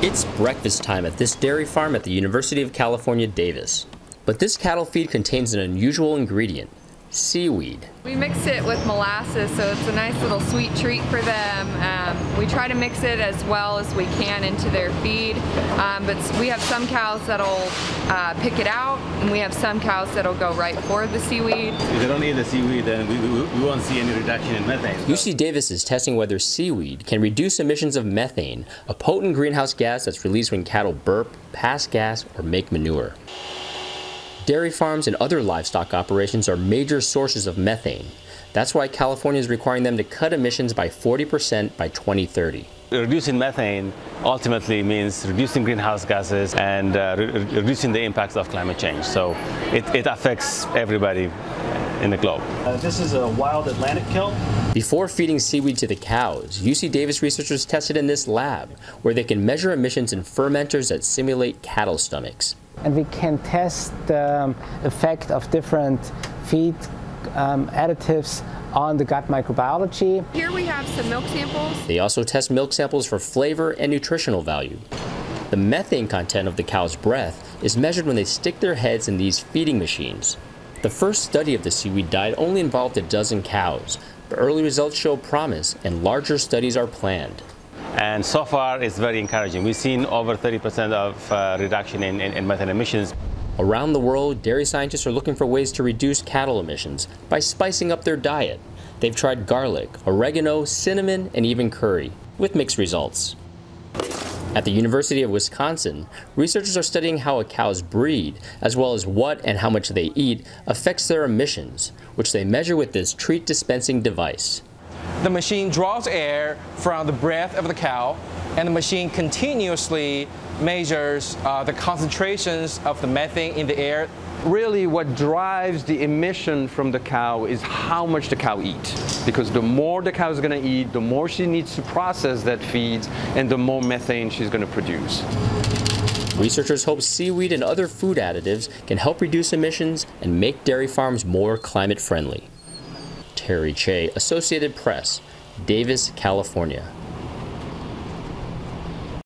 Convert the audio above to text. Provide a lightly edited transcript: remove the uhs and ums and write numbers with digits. It's breakfast time at this dairy farm at the University of California, Davis. But this cattle feed contains an unusual ingredient, seaweed. We mix it with molasses, so it's a nice little sweet treat for them. We try to mix it as well as we can into their feed, but we have some cows that'll pick it out, and we have some cows that'll go right for the seaweed. If they don't eat the seaweed, then we won't see any reduction in methane. UC Davis is testing whether seaweed can reduce emissions of methane, a potent greenhouse gas that's released when cattle burp, pass gas, or make manure. Dairy farms and other livestock operations are major sources of methane. That's why California is requiring them to cut emissions by 40% by 2030. Reducing methane ultimately means reducing greenhouse gases and reducing the impacts of climate change. So it affects everybody in the globe. This is a wild Atlantic kelp. Before feeding seaweed to the cows, UC Davis researchers tested in this lab, where they can measure emissions in fermenters that simulate cattle stomachs. And we can test the effect of different feed additives on the gut microbiology. Here we have some milk samples. They also test milk samples for flavor and nutritional value. The methane content of the cow's breath is measured when they stick their heads in these feeding machines. The first study of the seaweed diet only involved a dozen cows, but early results show promise and larger studies are planned. And so far, it's very encouraging. We've seen over 30% of reduction in methane emissions. Around the world, dairy scientists are looking for ways to reduce cattle emissions by spicing up their diet. They've tried garlic, oregano, cinnamon, and even curry, with mixed results. At the University of Wisconsin, researchers are studying how a cow's breed, as well as what and how much they eat, affects their emissions, which they measure with this treat dispensing device. The machine draws air from the breath of the cow, and the machine continuously measures the concentrations of the methane in the air. Really, what drives the emission from the cow is how much the cow eats, because the more the cow is going to eat, the more she needs to process that feed, and the more methane she's going to produce. Researchers hope seaweed and other food additives can help reduce emissions and make dairy farms more climate friendly. Terry Che, Associated Press, Davis, California.